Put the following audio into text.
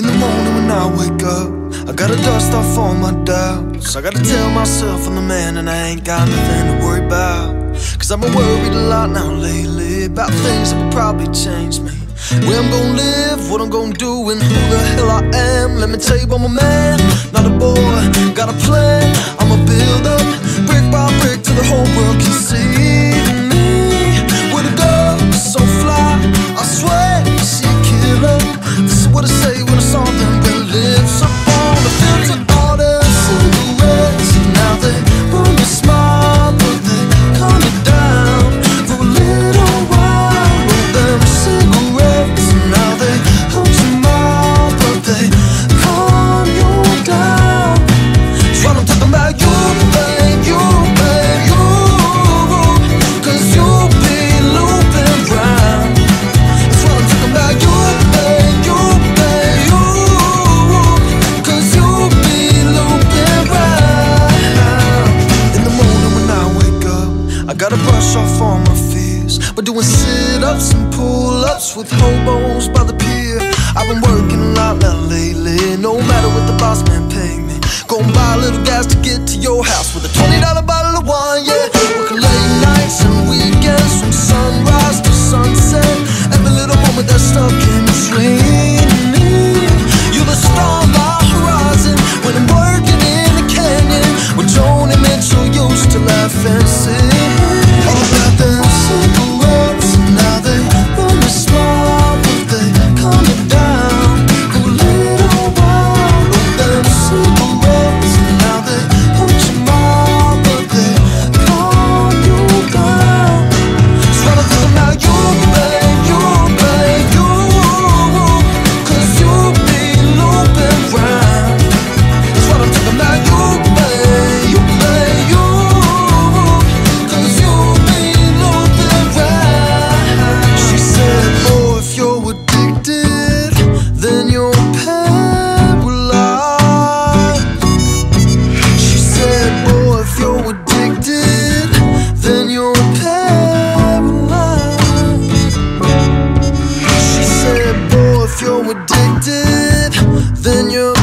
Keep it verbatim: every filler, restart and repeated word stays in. In the morning when I wake up, I gotta dust off all my doubts. I gotta tell myself I'm the man and I ain't got nothing to worry about. Cause I've been worried a lot now lately about things that would probably change me. Where I'm gonna live, what I'm gonna do, and who the hell I am. Let me tell you I'm a man, not a boy, got a plan. I'ma build up, brick by brick, till the whole world can see me. Where to go, so fly, I swear, she a killer. This is what I say when I saw them that lives up on the fields of autumn silhouettes. And now they want to smile, but they coming down for a little while with them cigarettes. And now they hold your mouth, but they calm you down. That's what I'm talking about, you, babe, you, babe, you. Cause you be looping round. That's what I'm talking about, you, babe, you, babe, you. Cause you be looping round. In the morning when I wake up, I gotta brush off all my fears by doing sit-ups and pull-ups with hobos by the pier. I've been working a lot now lately, no matter what the boss man pay me. Gonna buy a little gas to get to your house with a twenty dollar bottle of wine, yeah. Working late nights and weekends, from sunrise to sunset. Every little moment that's stuck in between me. You're the star on my horizon when I'm working in a canyon with Joni Mitchell used to laugh and sing. All about them cigarettes, and now they want to smile, but they coming down a little while with them cigarettes. Addicted, then you're